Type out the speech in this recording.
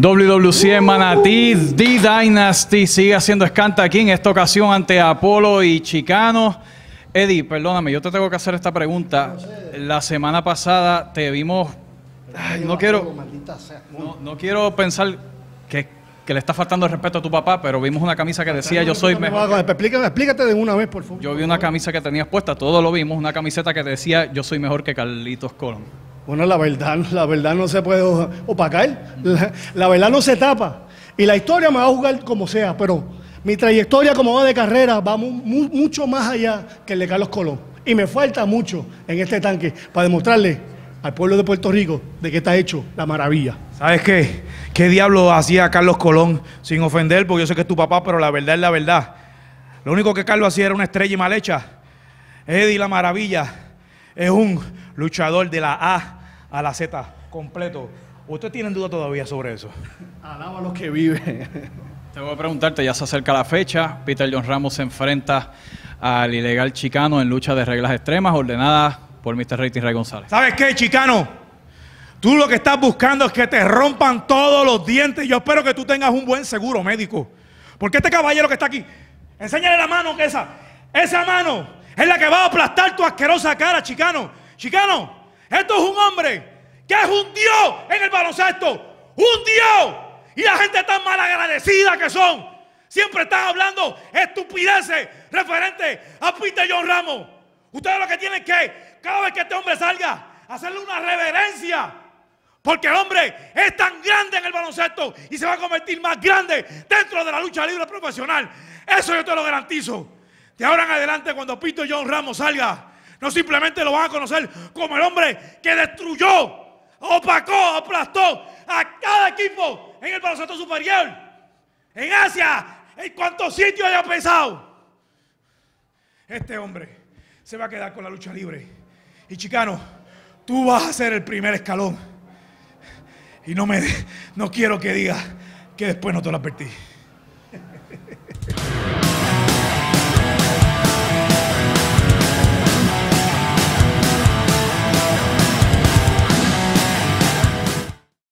WWC en Manatí, The Dynasty sigue haciendo escanta aquí, en esta ocasión ante Apolo y Chicano. Eddie, perdóname, yo te tengo que hacer esta pregunta. La semana pasada te vimos... Ay, no quiero pensar que le está faltando el respeto a tu papá, pero vimos una camisa que decía yo soy mejor. Explícate de una vez, por favor. Yo vi una camisa que tenías puesta, todos lo vimos, una camiseta que decía yo soy mejor que Carlitos Colón. Bueno, la verdad no se puede opacar, la verdad no se tapa. Y la historia me va a jugar como sea, pero mi trayectoria como va de carrera va mucho más allá que el de Carlos Colón. Y me falta mucho en este tanque para demostrarle al pueblo de Puerto Rico de qué está hecho la maravilla. ¿Sabes qué? ¿Qué diablo hacía Carlos Colón? Sin ofender, porque yo sé que es tu papá, pero la verdad es la verdad. Lo único que Carlos hacía era una estrella y mal hecha. Eddie, la maravilla, es un luchador de la A a la Z completo. ¿Ustedes tienen duda todavía sobre eso? Alaba a los que viven. Te voy a preguntarte, ya se acerca la fecha, Peter John Ramos se enfrenta al ilegal Chicano en lucha de reglas extremas ordenadas por Mr. Rating Ray González. ¿Sabes qué, Chicano? Tú lo que estás buscando es que te rompan todos los dientes. Yo espero que tú tengas un buen seguro médico, porque este caballero que está aquí, enséñale la mano, que esa mano es la que va a aplastar tu asquerosa cara, Chicano. Chicano, esto es un hombre que es un dios en el baloncesto. ¡Un dios! Y la gente tan malagradecida que son. Siempre están hablando estupideces referentes a Peter John Ramos. Ustedes lo que tienen que, cada vez que este hombre salga, hacerle una reverencia. Porque el hombre es tan grande en el baloncesto y se va a convertir más grande dentro de la lucha libre profesional. Eso yo te lo garantizo. De ahora en adelante, cuando Peter John Ramos salga, no simplemente lo van a conocer como el hombre que destruyó, opacó, aplastó a cada equipo en el baloncesto superior, en Asia, en cuantos sitios haya pensado. Este hombre se va a quedar con la lucha libre. Y Chicano, tú vas a ser el primer escalón. Y no quiero que digas que después no te lo advertí.